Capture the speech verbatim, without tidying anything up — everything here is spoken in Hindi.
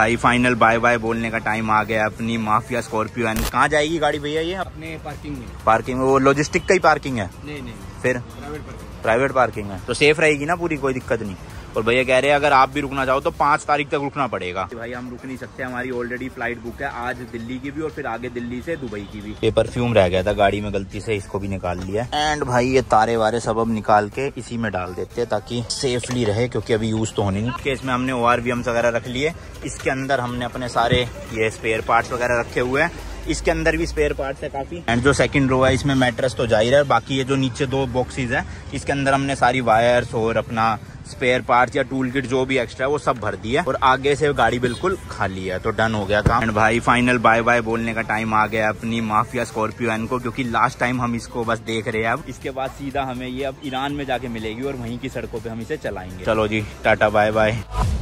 भाई फाइनल बाय बाय बोलने का टाइम आ गया। अपनी माफिया स्कॉर्पियो एन कहाँ जाएगी गाड़ी भैया? ये अपने पार्किंग में। पार्किंग में वो लॉजिस्टिक का ही पार्किंग है? नहीं नहीं, फिर प्राइवेट पार्किंग। प्राइवेट पार्किंग है तो सेफ रहेगी ना पूरी, कोई दिक्कत नहीं। और भैया कह रहे हैं अगर आप भी रुकना चाहो तो पाँच तारीख तक रुकना पड़ेगा। भाई हम रुक नहीं सकते, हमारी ऑलरेडी फ्लाइट बुक है आज दिल्ली की भी और फिर आगे दिल्ली से दुबई की भी। ये परफ्यूम रह गया था गाड़ी में गलती से, इसको भी निकाल लिया। एंड भाई ये तारे वारे सब अब निकाल के इसी में डाल देते हैं ताकि सेफली रहे, क्योंकि अभी यूज तो होने नहीं। इसमें हमने ओ आर वी एम वगैरह रख लिए, इसके अंदर हमने अपने सारे ये स्पेयर पार्ट्स वगैरह रखे हुए हैं। इसके अंदर भी स्पेयर पार्ट्स है काफी। एंड जो सेकंड रो है इसमें मैट्रेस तो जाहिर है, बाकी ये जो नीचे दो बॉक्सेस है इसके अंदर हमने सारी वायर्स और अपना स्पेयर पार्ट्स या टूल किट जो भी एक्स्ट्रा है वो सब भर दिया और आगे से गाड़ी बिल्कुल खाली है, तो डन हो गया काम। एंड भाई फाइनल बाय बाय बोलने का टाइम आ गया अपनी माफिया स्कॉर्पियो एन को, क्योंकि लास्ट टाइम हम इसको बस देख रहे हैं। अब इसके बाद सीधा हमें ये अब ईरान में जाके मिलेगी और वहीं की सड़कों पर हम इसे चलाएंगे। चलो जी, टाटा बाय बाय।